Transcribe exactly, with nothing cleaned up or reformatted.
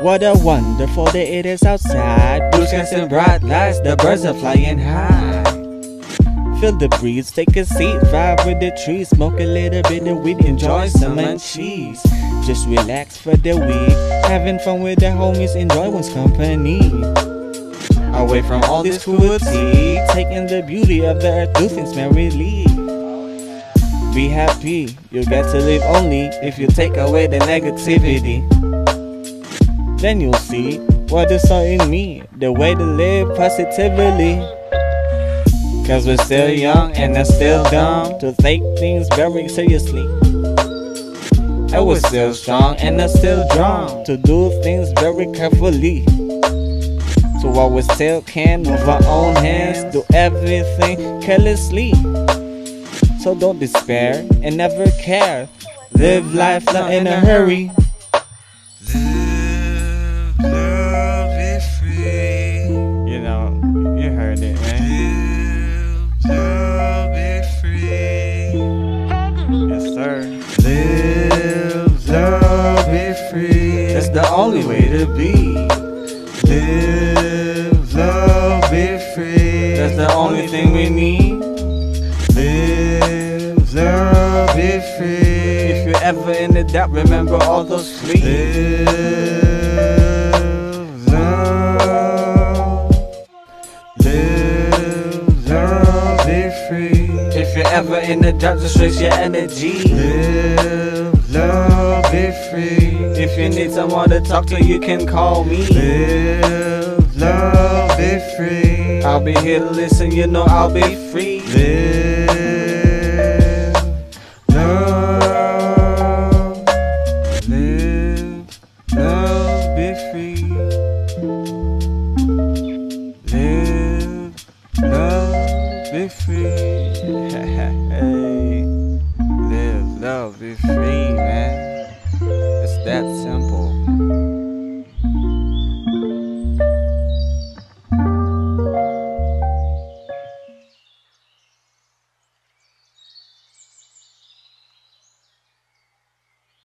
What a wonderful day it is outside. Blue skies and bright lights, the birds are flying high. Feel the breeze, take a seat, vibe with the trees, smoke a little bit of weed, enjoy some munchies. Just relax for the week, having fun with the homies, enjoy one's company. Away from all this cruelty, taking the beauty of the earth, do things merrily. Be happy, you get to live only if you take away the negativity. Then you'll see what is saw in me, the way to live positively. Cause we're still young and I'm still dumb to take things very seriously. I was still strong and I'm still drawn to do things very carefully. So I we still can move our own hands, do everything carelessly. So don't despair and never care, live life not in a hurry. Live, love, be free. That's the only way to be. Live, love, be free. That's the only thing we need. Live, love, be free. If you're ever in the doubt, remember all those three. Live, love. Live, love, be free. If you're ever in the doubt, just raise your energy. Live, love, be free. If you need someone to talk to, you can call me. Live, love, be free. I'll be here to listen, you know I'll be free. Live, love. Live, love, be free. Live, love, be free. Hey, live, love, be free, man. It's that simple.